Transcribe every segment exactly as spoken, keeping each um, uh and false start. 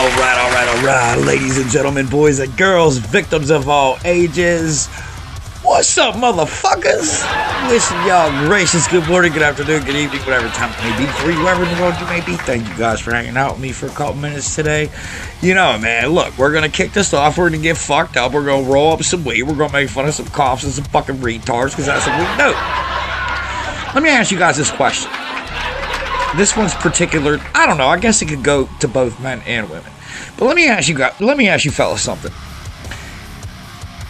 All right, all right, all right, ladies and gentlemen, boys and girls, victims of all ages. What's up, motherfuckers? Listen, y'all, gracious, good morning, good afternoon, good evening, whatever time it may be for you, wherever in the world you may be. Thank you guys for hanging out with me for a couple minutes today. You know, man, look, we're going to kick this off. We're going to get fucked up. We're going to roll up some weed. We're going to make fun of some cops and some fucking retards because that's what we know. Let me ask you guys this question. This one's particular. I don't know. I guess it could go to both men and women. But let me ask you guys, let me ask you fellas something.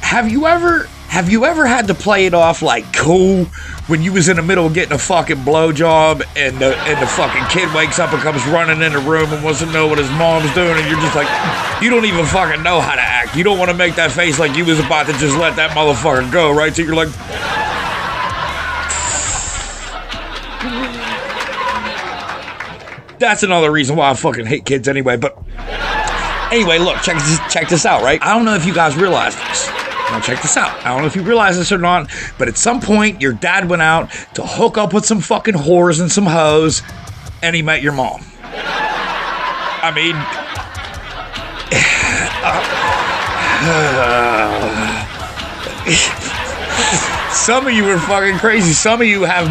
Have you ever... Have you ever had to play it off like cool when you was in the middle of getting a fucking blowjob and the and the fucking kid wakes up and comes running in the room and wants to know what his mom's doing and you're just like, you don't even fucking know how to act. You don't want to make that face like you was about to just let that motherfucker go, right? So you're like... That's another reason why I fucking hate kids anyway, but... Anyway, look, check this, check this out, right? I don't know if you guys realize this. Now check this out. I don't know if you realize this or not, but at some point your dad went out to hook up with some fucking whores and some hoes, and he met your mom. I mean, uh, uh, some of you are fucking crazy. Some of you have,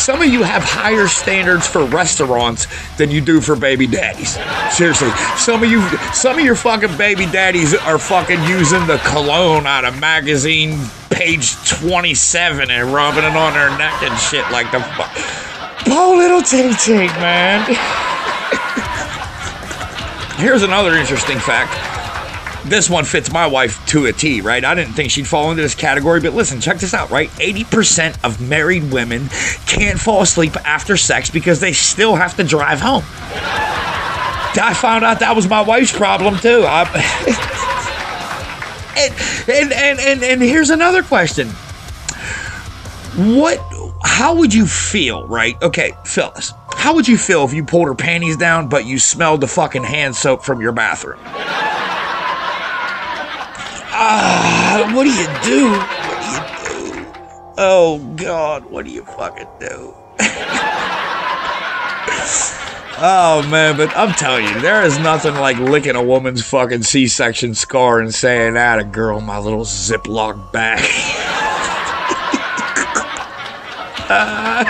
some of you have higher standards for restaurants than you do for baby daddies. Seriously, some of you, some of your fucking baby daddies are fucking using the cologne out of magazine page twenty-seven and rubbing it on their neck and shit like the fuck. Poor little Tink Tink, man. Here's another interesting fact. This one fits my wife to a T, right? I didn't think she'd fall into this category, but listen, check this out, right? eighty percent of married women can't fall asleep after sex because they still have to drive home. I found out that was my wife's problem too. I, and, and, and, and, and here's another question. What, how would you feel, right? Okay, fellas, how would you feel if you pulled her panties down, but you smelled the fucking hand soap from your bathroom? Ah, uh, what do you do? What do you do? Oh God, what do you fucking do? Oh, man, but I'm telling you, there is nothing like licking a woman's fucking C-section scar and saying, atta girl, my little Ziploc bag. uh,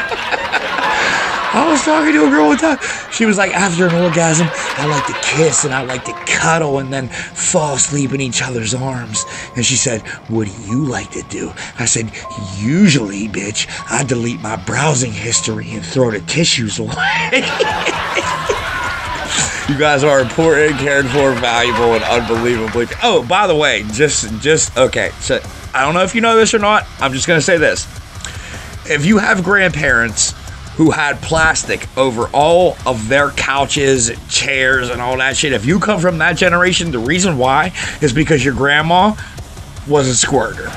I was talking to a girl one time. She was like, after an orgasm, I like to kiss and I like to cuddle and then fall asleep in each other's arms. And she said, what do you like to do? I said, usually, bitch, I delete my browsing history and throw the tissues away. You guys are important, cared for, valuable, and unbelievably... Oh, by the way, just, just, okay, so I don't know if you know this or not, I'm just going to say this. If you have grandparents who had plastic over all of their couches and chairs and all that shit, if you come from that generation, the reason why is because your grandma was a squirter.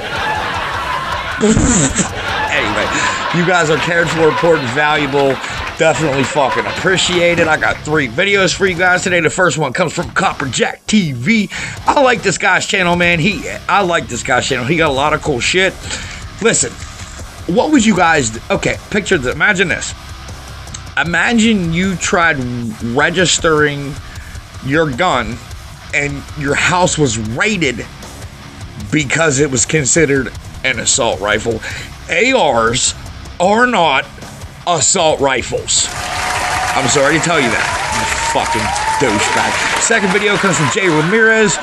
Anyway, you guys are cared for, important, valuable, definitely fucking appreciate it. I got three videos for you guys today. The first one comes from Copper Jack T V. I like this guy's channel, man. He, I like this guy's channel. He got a lot of cool shit. Listen, what would you guys do? Okay, picture this. Imagine this. Imagine you tried registering your gun and your house was raided because it was considered an assault rifle. A Rs are not assault rifles. I'm sorry to tell you that, you fucking douchebag. Second video comes from Jay Ramirez,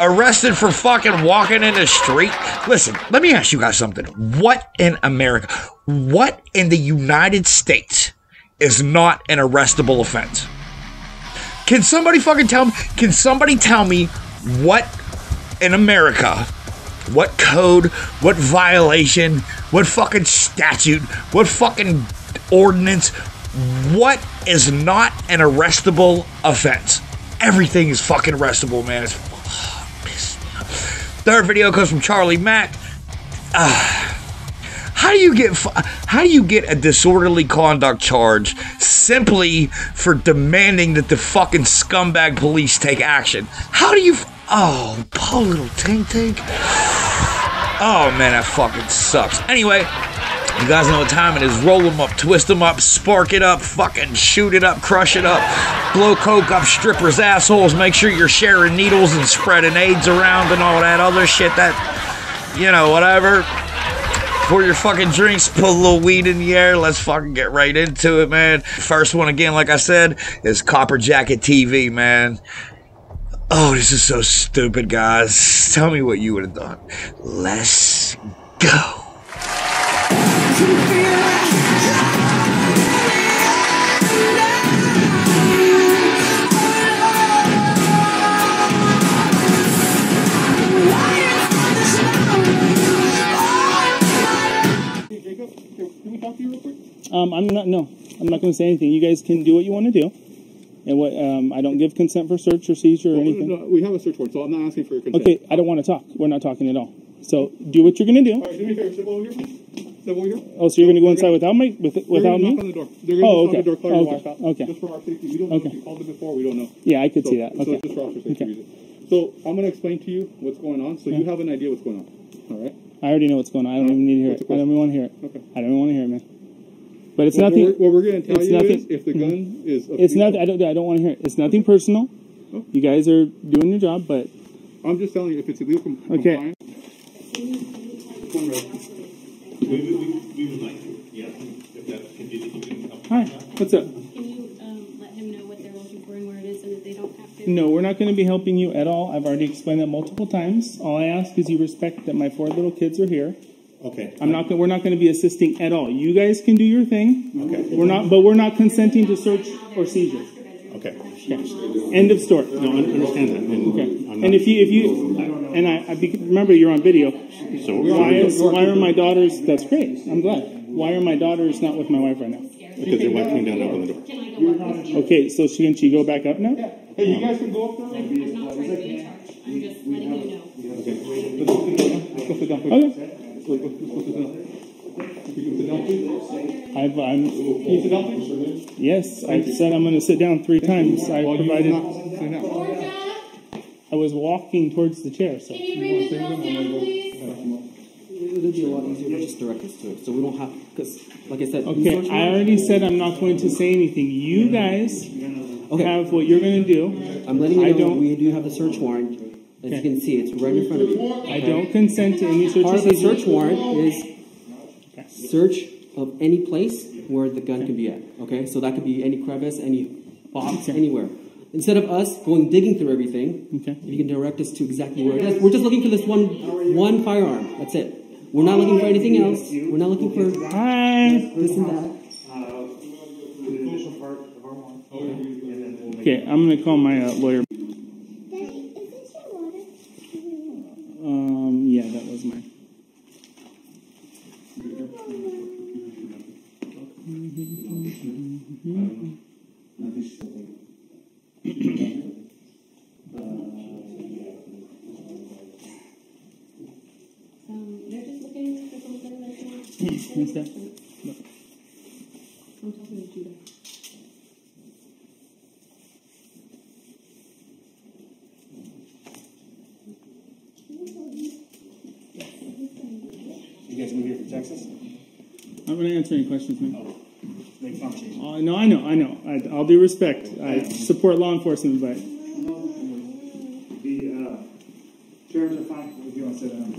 arrested for fucking walking in the street. Listen, let me ask you guys something. What in America, what in the United States is not an arrestable offense? Can somebody fucking tell me, can somebody tell me what in America, what code, what violation, what fucking statute, what fucking ordinance, what is not an arrestable offense? Everything is fucking arrestable, man. It's oh, third video comes from Charlie Mack. Uh, how do you get how do you get a disorderly conduct charge simply for demanding that the fucking scumbag police take action? How do you? Oh, poor little Tink Tink. Oh man, that fucking sucks. Anyway. You guys know what time it is. Roll them up, twist them up, spark it up, fucking shoot it up, crush it up, blow coke up strippers' assholes. Make sure you're sharing needles and spreading AIDS around and all that other shit that, you know, whatever. Pour your fucking drinks, put a little weed in the air. Let's fucking get right into it, man. First one, again, like I said, is Copper Jacket T V, man. Oh, this is so stupid, guys. Tell me what you would have done. Let's go. Um, I'm not, no, I'm not going to say anything. You guys can do what you want to do. And what, um, I don't give consent for search or seizure or well, anything. No, no, we have a search warrant, so I'm not asking for your consent. Okay, I don't want to talk. We're not talking at all. So do what you're going to do. All right, do me a favor. Step over here. Step over here. Oh, so you're going to go inside without me? With, without me? Knock on the door. They're going to oh, knock okay. on the door, call oh, your okay. out. Okay. Just for our safety. We don't know okay. if you called them before. We don't know. Yeah, I could so, see that. Okay. So it's just for officer safety okay. reasons. So I'm going to explain to you what's going on, so yeah. you have an idea what's going on. All right? I already know what's going on. I don't all even right. need to hear what's it. I don't even want to hear it. Okay. I don't even want to hear it, man. But it's well, nothing. What we're, what we're going to tell you nothing, is if the gun is. It's nothing. I don't. I don't want to hear it. It's nothing personal. Oh. You guys are doing your job, but. I'm just telling you, if it's illegal com okay. compliance. We, we, we would like to. Yeah. If that's convenient, you can help. Hi. What's up? Can you um, let him know what their rules were and where it is, and that they don't have to? No, we're not going to be helping you at all. I've already explained that multiple times. All I ask is you respect that my four little kids are here. Okay. I'm not. We're not going to be assisting at all. You guys can do your thing. Okay. We're not. But we're not consenting to search or seizure. Okay. okay. End of story. No, I understand that. And okay. I'm and if you, if you, and I, I be, remember you're on video. So why is, why are my daughters? That's great. I'm glad. Why are my daughters not with my wife right now? Because your wife came down and opened the door. Okay. So she can she go back up now? Yeah. Hey, you guys can go up there. I'm not trying to be in charge. I'm just letting you know. Okay. Okay. I've, I'm, yes, I've said I'm going to sit down three times. I provided. I was walking towards the chair. So. Can you bring the girls down, please? It would be a lot easier to just direct us to it, so we don't have. Because, like I said, okay, I already said I'm not going to say anything. You guys okay. have what you're going to do. I'm letting you know we do have the search warrant. As okay. you can see, it's right in front of you. Okay. I don't consent to any search. Part of the search warrant is okay. search of any place where the gun okay. can be at. Okay, so that could be any crevice, any box, okay. anywhere. Instead of us going digging through everything, okay. you can direct us to exactly where it is. We're just looking for this one, one firearm. That's it. We're not looking for anything else. We're not looking for Hi. this and that. Okay, I'm gonna call my uh, lawyer. Any questions, man? Oh, they function. Uh, no, I know, I know. I, I'll do respect. I support law enforcement, but the uh, chairs are fine. If you want to sit down.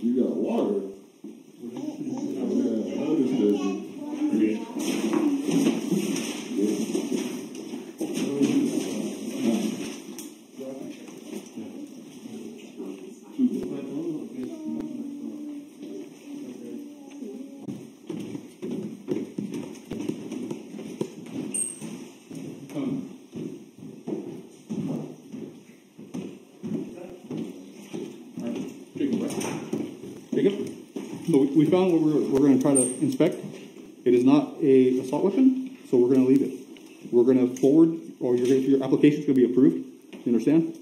You got water. We found what we're, we're going to try to inspect. It is not a assault weapon, so we're going to leave it. We're going to forward, or you're gonna, your application is going to be approved. You understand?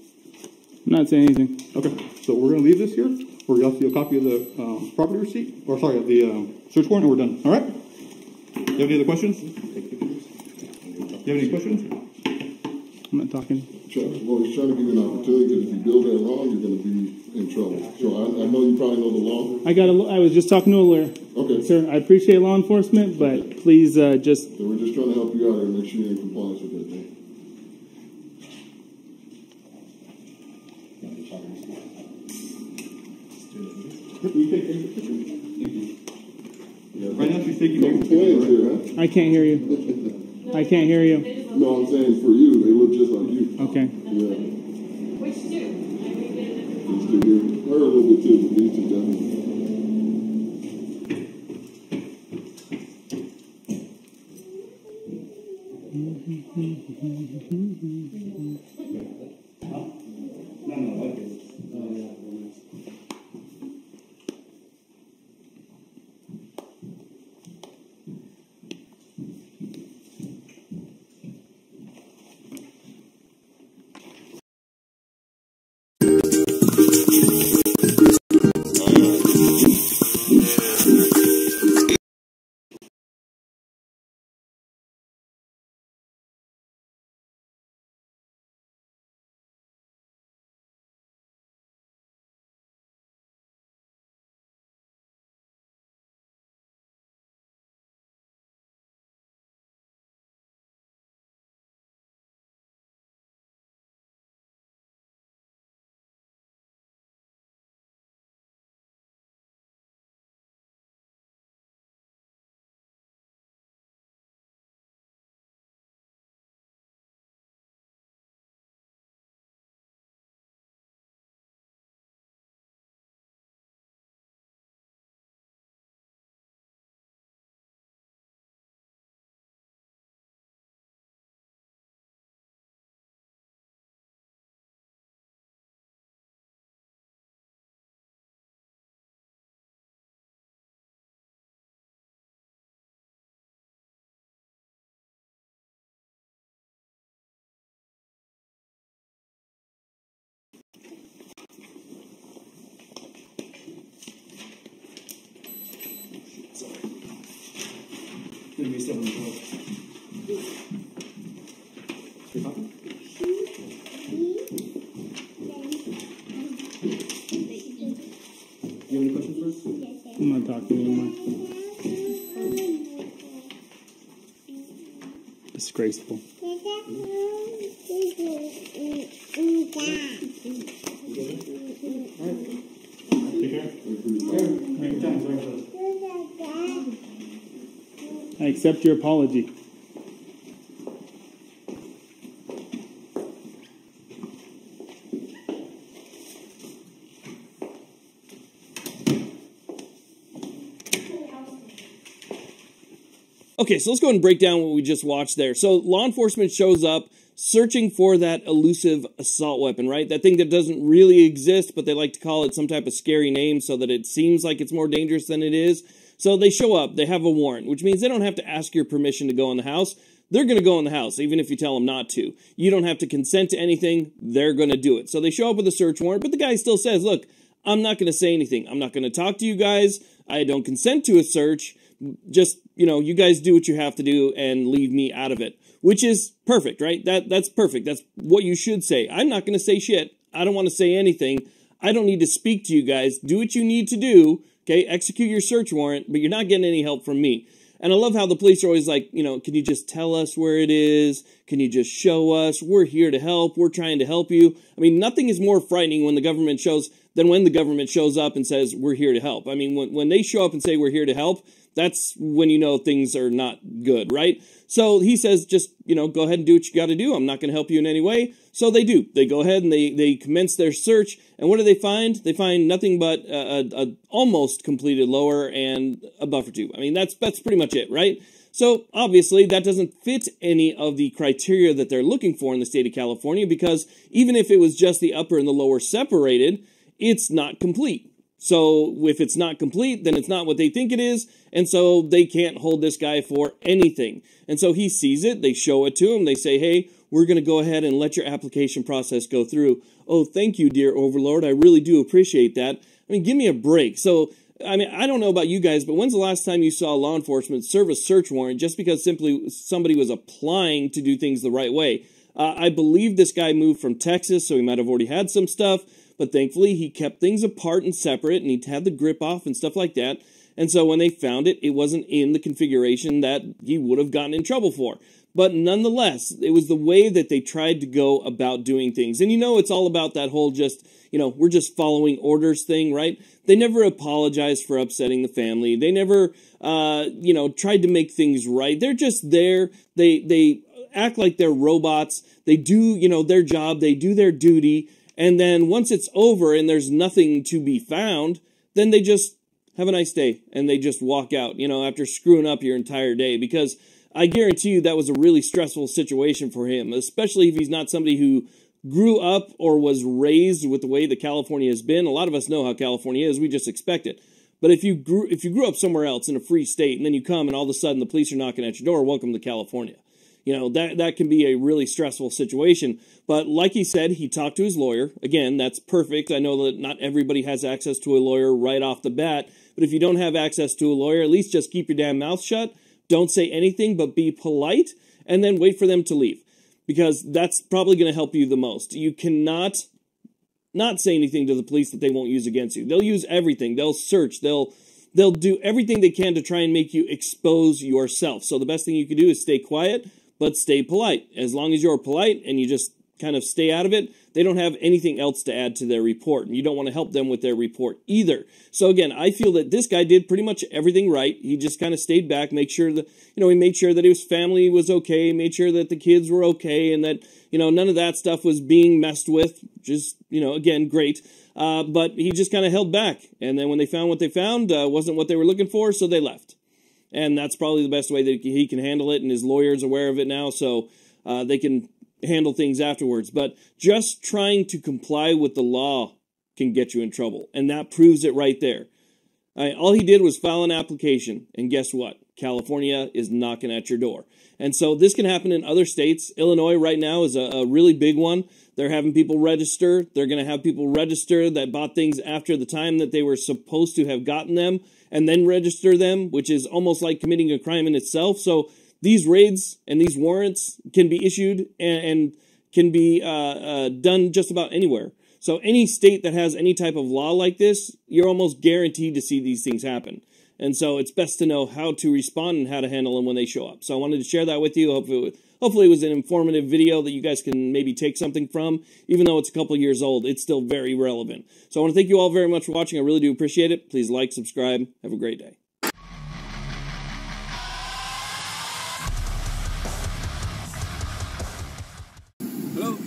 I'm not saying anything. Okay, so we're going to leave this here. We're going to have a copy of the um, property receipt, or sorry, of the um, search warrant, and we're done. All right? You have any other questions? you have any questions? I'm not talking. Well, he's trying to give you an opportunity, because if you build that law, you're going to be in trouble. So I, I know you probably know the law. I got. A, I was just talking to a lawyer. Okay. Sir, I appreciate law enforcement, but please uh, just... So we're just trying to help you out and make sure you're in compliance with everything. You take a picture? Right now she's taking a picture. I can't hear you. I can't hear you. No, I'm saying for you, they look just like you. Okay. Yeah. Which two? These two here. Her a little bit too, but these two definitely. Give me seven more. You have any questions first? I'm not talking anymore. Disgraceful. I accept your apology. Okay, so let's go ahead and break down what we just watched there. So law enforcement shows up searching for that elusive assault weapon, right? That thing that doesn't really exist, but they like to call it some type of scary name so that it seems like it's more dangerous than it is. So they show up, they have a warrant, which means they don't have to ask your permission to go in the house. They're going to go in the house, even if you tell them not to. You don't have to consent to anything, they're going to do it. So they show up with a search warrant, but the guy still says, look, I'm not going to say anything. I'm not going to talk to you guys. I don't consent to a search. Just, you know, you guys do what you have to do and leave me out of it. Which is perfect, right? That That's perfect. That's what you should say. I'm not going to say shit. I don't want to say anything. I don't need to speak to you guys. Do what you need to do. Okay, execute your search warrant, but you're not getting any help from me. And I love how the police are always like, you know, can you just tell us where it is? Can you just show us? We're here to help. We're trying to help you. I mean, nothing is more frightening when the government shows than when the government shows up and says, we're here to help. I mean, when, when they show up and say, we're here to help, that's when you know things are not good, right? So he says, just, you know, go ahead and do what you got to do. I'm not going to help you in any way. So they do. They go ahead and they, they commence their search. And what do they find? They find nothing but a, a, a almost completed lower and a buffer tube. I mean, that's, that's pretty much it, right? So obviously that doesn't fit any of the criteria that they're looking for in the state of California, because even if it was just the upper and the lower separated, it's not complete. So if it's not complete, then it's not what they think it is, and so they can't hold this guy for anything. And so he sees it, they show it to him, they say, hey, we're going to go ahead and let your application process go through. Oh, thank you, dear Overlord, I really do appreciate that. I mean, give me a break. So I mean, I don't know about you guys, but when's the last time you saw law enforcement serve a search warrant just because simply somebody was applying to do things the right way? Uh, I believe this guy moved from Texas, so he might have already had some stuff, but thankfully he kept things apart and separate, and he had the grip off and stuff like that. And so when they found it, it wasn't in the configuration that he would have gotten in trouble for. But nonetheless, it was the way that they tried to go about doing things. And you know, it's all about that whole just, you know, we're just following orders thing, right? They never apologized for upsetting the family. They never, uh, you know, tried to make things right. They're just there. They, they act like they're robots. They do, you know, their job. They do their duty. And then once it's over and there's nothing to be found, then they just have a nice day, and they just walk out, you know, after screwing up your entire day, because I guarantee you that was a really stressful situation for him, especially if he's not somebody who grew up or was raised with the way that California has been. A lot of us know how California is. We just expect it. But if you grew, if you grew up somewhere else in a free state, and then you come and all of a sudden the police are knocking at your door, welcome to California. You know, that, that can be a really stressful situation. But like he said, he talked to his lawyer. Again, that's perfect. I know that not everybody has access to a lawyer right off the bat. But if you don't have access to a lawyer, at least just keep your damn mouth shut. Don't say anything, but be polite. And then wait for them to leave. Because that's probably going to help you the most. You cannot not say anything to the police that they won't use against you. They'll use everything. They'll search. They'll... They'll do everything they can to try and make you expose yourself. So the best thing you can do is stay quiet, but stay polite. As long as you're polite and you just kind of stay out of it, they don't have anything else to add to their report. And you don't want to help them with their report either. So again, I feel that this guy did pretty much everything right. He just kind of stayed back, make sure that, you know, he made sure that his family was okay, made sure that the kids were okay, and that, you know, none of that stuff was being messed with. Just, you know, again, great. Uh, but he just kind of held back. And then when they found what they found, uh, wasn't what they were looking for, so they left. And that's probably the best way that he can handle it. And his lawyer's aware of it now, so uh, they can handle things afterwards. But just trying to comply with the law can get you in trouble. And that proves it right there. All right, all he did was file an application. And guess what? California is knocking at your door. And so this can happen in other states. Illinois right now is a, a really big one. They're having people register. They're going to have people register that bought things after the time that they were supposed to have gotten them and then register them, which is almost like committing a crime in itself. So these raids and these warrants can be issued and, and can be uh, uh, done just about anywhere. So any state that has any type of law like this, you're almost guaranteed to see these things happen. And so it's best to know how to respond and how to handle them when they show up. So I wanted to share that with you. Hopefully it, hopefully it was an informative video that you guys can maybe take something from. Even though it's a couple years old, it's still very relevant. So I want to thank you all very much for watching. I really do appreciate it. Please like, subscribe. Have a great day. Hello?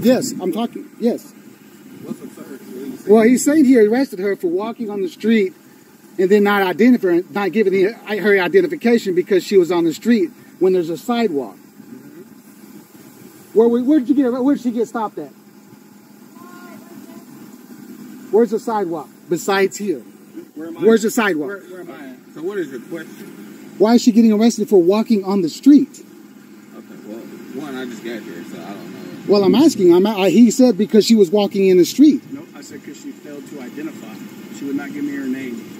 Yes, I'm talking. Yes. What's absurd? What well, he's saying he arrested her for walking on the street and then not identifying, not giving the, her identification because she was on the street when there's a sidewalk. Mm-hmm. Where, where did you get? Where did she get stopped at? Where's the sidewalk besides here? Where am I? Where's the sidewalk? Where, where am I at? So what is your question? Why is she getting arrested for walking on the street? Okay, well, one, I just got here, so I don't know. Well, I'm asking. I'm. I, he said because she was walking in the street. No, nope, I said because she failed to identify. She would not give me her name.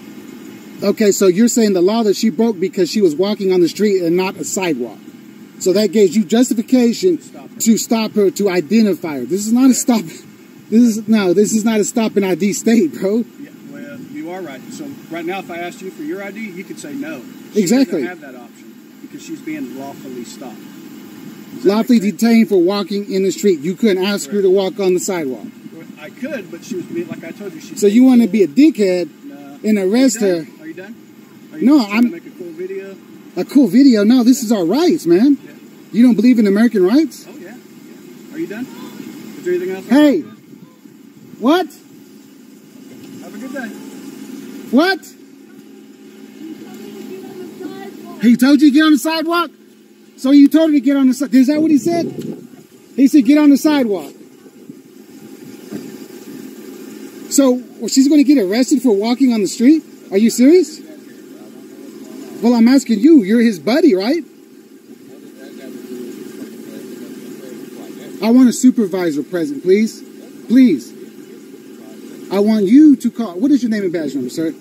Okay, so you're saying the law that she broke because she was walking on the street and not a sidewalk. So that gives you justification stop to stop her, to identify her. This is not yeah. a stop. This is no. This is not a stop and I D state, bro. Yeah, well, you are right. So right now, if I asked you for your I D, you could say no. She exactly. Doesn't have that option because she's being lawfully stopped. Lawfully detained for walking in the street. You couldn't ask Correct. her to walk on the sidewalk. I could, but she was being, like I told you. She so you want to be a dickhead no. and arrest her? Done? Are you no, I'm to make a cool video. A cool video? No, this yeah. is our rights, man. Yeah. You don't believe in American rights? Oh yeah. yeah. Are you done? Is there anything else? Hey, what? Okay. Have a good day. What? He told you to get on the sidewalk. So you told him to get on the sidewalk. Is that what he said? He said get on the sidewalk. So well, she's going to get arrested for walking on the street? Are you serious? Well, I'm asking you. You're his buddy, right? I want a supervisor present, please. Please. I want you to call. What is your name and badge number, sir?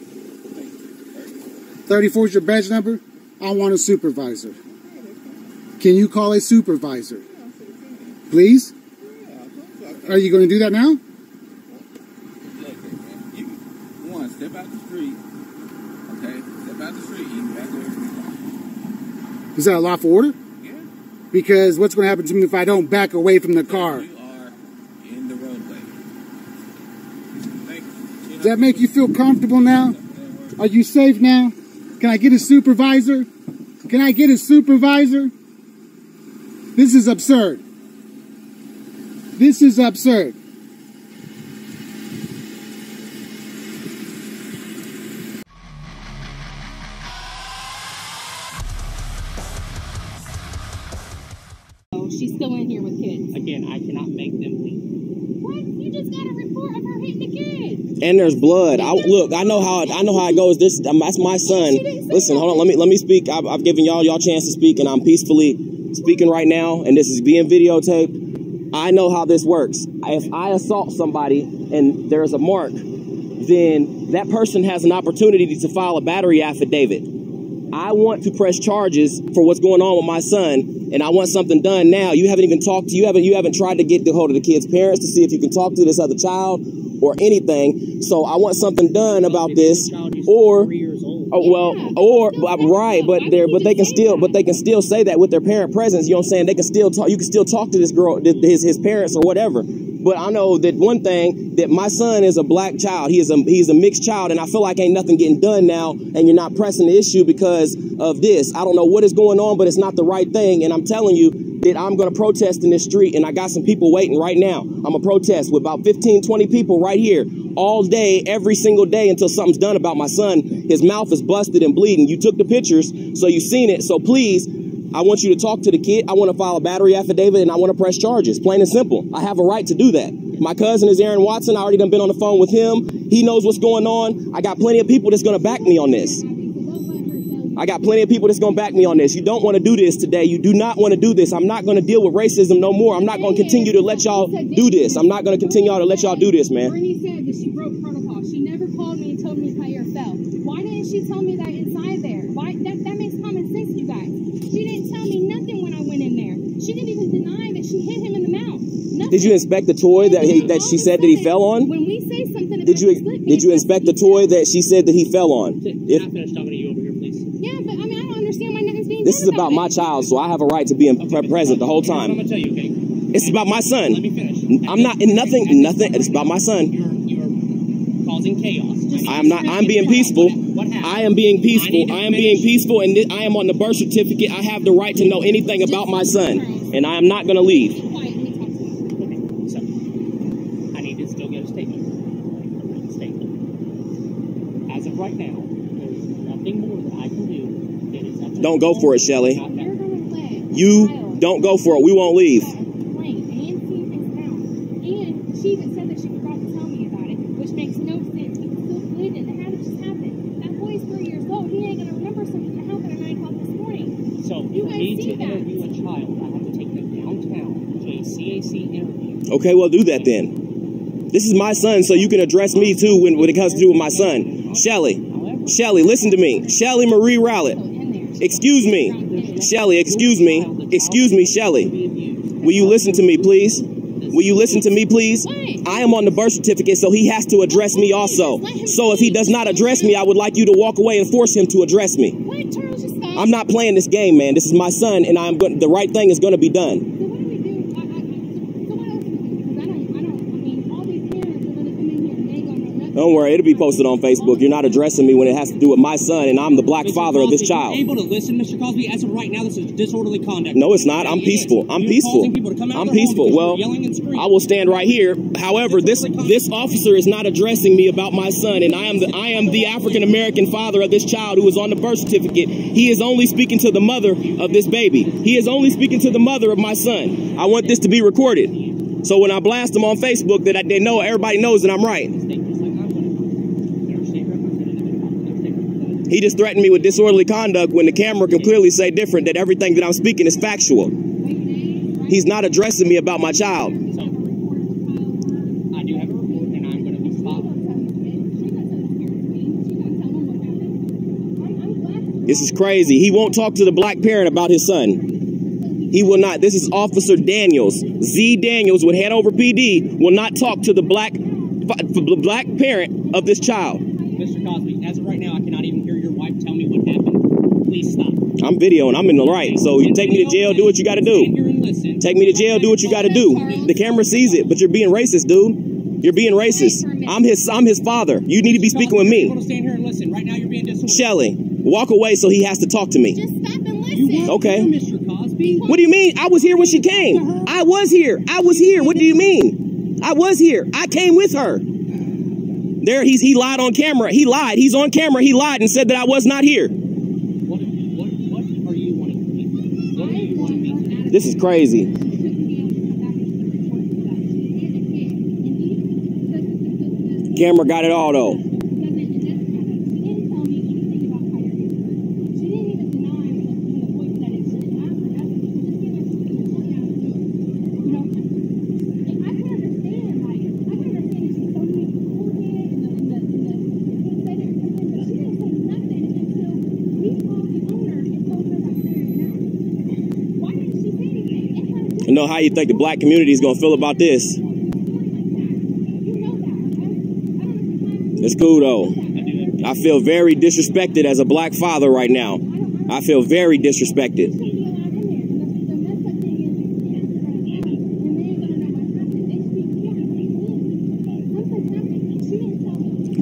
thirty-four is your badge number? I want a supervisor. Can you call a supervisor? Please? Are you going to do that now? One, step out the street. Okay? Step out the street. You can back away. Is that a lawful order? Yeah. Because what's going to happen to me if I don't back away from the car? You are in the roadway. Thank you. Does that make you feel comfortable now? Are you safe now? Can I get a supervisor? Can I get a supervisor? This is absurd. This is absurd. Oh, she's still in here with kids. Again, I cannot make them leave. What? You just got a report of her hitting the kids. And there's blood. I, look, I know how I know how it goes. This that's my son. Listen, hold on. Let me let me speak. I've, I've given y'all y'all chance to speak, and I'm peacefully speaking right now. And this is being videotaped. I know how this works. If I assault somebody and there's a mark, then that person has an opportunity to file a battery affidavit. I want to press charges for what's going on with my son, and I want something done now. You haven't even talked to you haven't you haven't tried to get the hold of the kid's parents to see if you can talk to this other child or anything. So I want something done about this. Or oh, well, or right, but they but they can still but they can still say that with their parent presence. You know what I'm saying? They can still talk. You can still talk to this girl, his his parents or whatever. But I know that one thing, that my son is a black child. He is a he's a mixed child, and I feel like ain't nothing getting done now. And you're not pressing the issue because of this. I don't know what is going on, but it's not the right thing. And I'm telling you that I'm going to protest in this street, and I got some people waiting right now. I'm going to protest with about fifteen, twenty people right here all day, every single day, until something's done about my son. His mouth is busted and bleeding. You took the pictures, so you've seen it. So please, I want you to talk to the kid. I want to file a battery affidavit, and I want to press charges, plain and simple. I have a right to do that. My cousin is Aaron Watson. I already done been on the phone with him. He knows what's going on. I got plenty of people that's going to back me on this. I got plenty of people that's going to back me on this. You don't want to do this today. You do not want to do this. I'm not going to deal with racism no more. I'm not going to continue to let y'all do this. I'm not going to continue to let y'all do this, man. Brittany said that she broke protocol. She never called me and told me to pay her cell. Why didn't she tell me that inside there? Why? That, that makes common sense, you guys. She didn't tell me nothing when I went in there. She didn't even deny that she hit him in the mouth. Nothing. Did you inspect the toy that he, that she said that he fell on? When we say something about did you did you inspect the toy that she said that he fell on? If, I'm finished talking to you over here, please. Yeah, but I mean, I don't understand why nothing's being done. This is about my child, so I have a right to be in okay, present the whole time. I'm gonna tell you, okay? It's about my son. Let me finish. I'm not in nothing. Nothing. It's about my son. You're, you're causing chaos. I'm not. I'm being peaceful. I am being peaceful. I am being peaceful, and I am on the birth certificate. I have the right to know anything about my son, and I am not going to leave. Okay, so I need to still get a statement. Statement. As of right now, there's nothing more that I can do. Don't go for it, Shelly. You don't go for it. We won't leave. And she even said that she forgot to tell me about it, which makes no sense. How did this happen? That boy's three years old. He ain't gonna remember something that happened at nine o'clock this morning. So you guys need see to that. Interview a child. I have to take them downtown to a C A C interview. Okay, well do that then. This is my son, so you can address me too when, when it comes to do with my son. Shelly, Shelly, listen to me. Shelly Marie Rowlett. Excuse me, Shelly. Excuse me. Excuse me, Shelly. Will you listen to me, please? Will you listen to me, please? I am on the birth certificate, so he has to address me also. So if he does not address me, I would like you to walk away and force him to address me. I'm not playing this game, man. This is my son, and I'm going. The right thing is going to be done. So what do we do? I, I, so what else do we do? Because I don't, I don't. I mean, all these parents are going to come in here and they going to. Don't worry, it'll be posted on Facebook. You're not addressing me when it has to do with my son, and I'm the black father of this child. You're able to listen, Mister Cosby. As of right now, this is disorderly conduct. No, it's not. I'm peaceful. I'm peaceful. I'm peaceful. Well, I will stand right here. However, this this officer is not addressing me about my son, and I am the I am the African American father of this child who is on the birth certificate. He is only speaking to the mother of this baby. He is only speaking to the mother of my son. I want this to be recorded, so when I blast them on Facebook, that I, they know everybody knows that I'm right. He just threatened me with disorderly conduct when the camera can clearly say different, that everything that I'm speaking is factual. He's not addressing me about my child. This is crazy. He won't talk to the black parent about his son. He will not. This is Officer Daniels. Z. Daniels with Hanover P D will not talk to the black black parent of this child. Mister Cosby, as of right now, I cannot even hear your wife tell me what happened. Please stop. I'm videoing. I'm in the right. So you take me to jail, do what you got to do. Take me to jail, do what you got to do. The camera sees it, but you're being racist, dude. You're being racist. I'm his I'm his father. You need to be speaking with me. Shelly, walk away so he has to talk to me. Just stop and listen. Okay. What do you mean? I was here when she came. I was here. I was here. What do you mean? I was here. I came with her. There he's he lied on camera. He lied. He's on camera. He lied and said that I was not here. This is crazy. Camera got it all though. I know how you think the black community is going to feel about this. It's cool, though. I feel very disrespected as a black father right now. I feel very disrespected.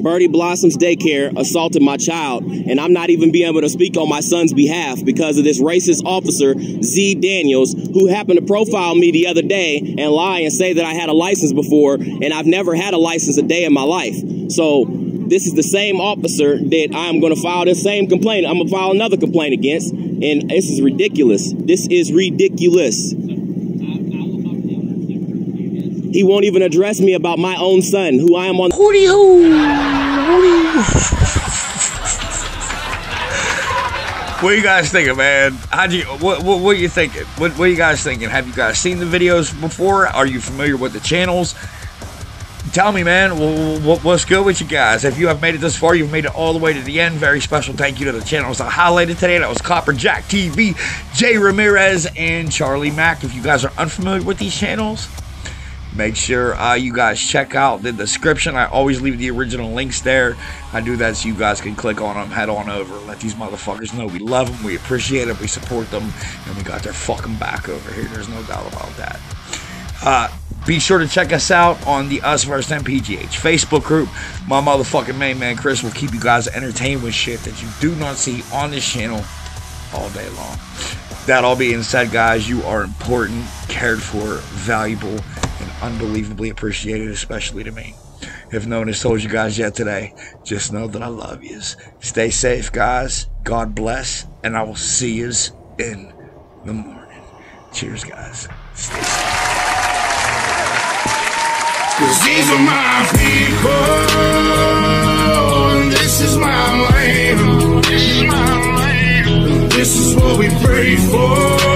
Birdie Blossom's daycare assaulted my child, and I'm not even being able to speak on my son's behalf because of this racist officer, Z. Daniels, who happened to profile me the other day and lie and say that I had a license before, and I've never had a license a day in my life. So this is the same officer that I'm going to file this same complaint. I'm going to file another complaint against, and this is ridiculous. This is ridiculous. He won't even address me about my own son, who I am on. Hootie hoo. What are you guys thinking, man? How do you what what, what are you thinking? What, what are you guys thinking? Have you guys seen the videos before? Are you familiar with the channels? Tell me, man, what, what's good with you guys? If you have made it this far, you've made it all the way to the end. Very special thank you to the channels I highlighted today. That was Copper Jack T V, Jay Ramirez, and Charlie Mack. If you guys are unfamiliar with these channels, make sure uh, you guys check out the description. I always leave the original links there. I do that so you guys can click on them, head on over, let these motherfuckers know we love them, we appreciate them, we support them, and we got their fucking back over here. There's no doubt about that. Uh, be sure to check us out on the Us versus. Them P G H Facebook group. My motherfucking main man Chris will keep you guys entertained with shit that you do not see on this channel all day long. That all being said, guys, you are important, cared for, valuable, and unbelievably appreciated, especially to me. If no one has told you guys yet today, just know that I love yous. Stay safe, guys. God bless, and I will see yous in the morning. Cheers, guys. Stay safe. 'Cause these are my people, and this is my land. This is what we pray for.